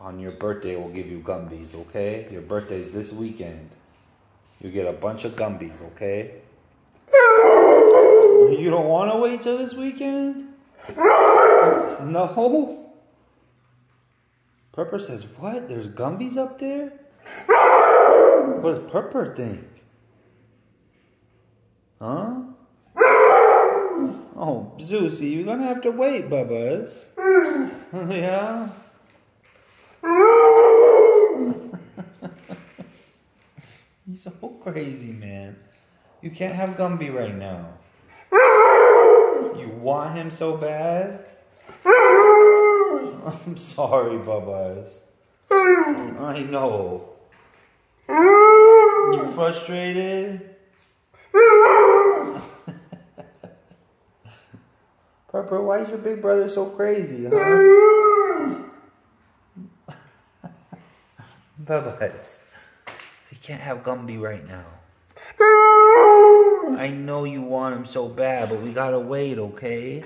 on your birthday, we'll give you gumbies, okay? Your birthday's this weekend. You get a bunch of gumbies, okay? You don't want to wait till this weekend? No? Purper says, what? There's gumbies up there? What does Purper think? Huh? Oh, Zeusy, you're gonna have to wait, Bubba's. Yeah? He's so crazy, man. You can't have Gumby right now. You want him so bad? I'm sorry, Bubba's. I know. You frustrated? Purper, why is your big brother so crazy, huh? Bubba's, we can't have Gumby right now. I know you want him so bad, but we gotta wait, okay?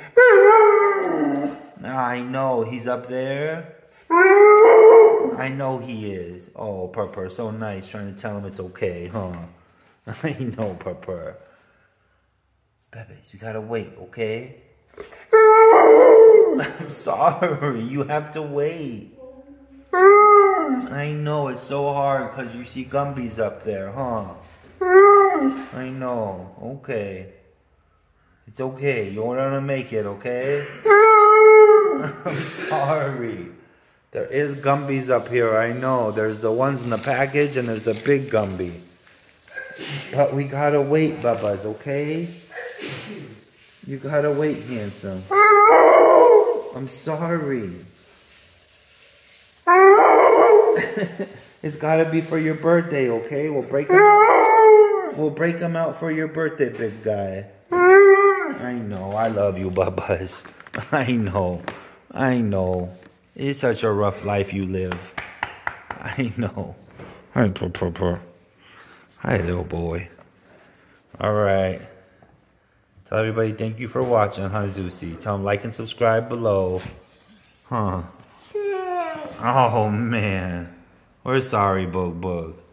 I know, he's up there. I know he is. Oh, Purper, so nice, trying to tell him it's okay, huh? I know, Purper. Bubba's, we gotta wait, okay? I'm sorry, you have to wait. I know, it's so hard because you see Gumby's up there, huh? I know, okay. It's okay, you're gonna make it, okay? I'm sorry. There is Gumby's up here, I know. There's the ones in the package and there's the big Gumby. But we gotta wait, Bubba's, okay? You gotta wait, handsome. I'm sorry. It's gotta be for your birthday, okay? We'll break them out for your birthday, big guy. I know. I love you, Bubba's. I know. I know. It's such a rough life you live. I know. Hi, Purper. Hi, little boy. All right. Tell everybody thank you for watching, huh, Zeusy? Tell them like and subscribe below. Huh. Oh, man. We're sorry, Bug Bug.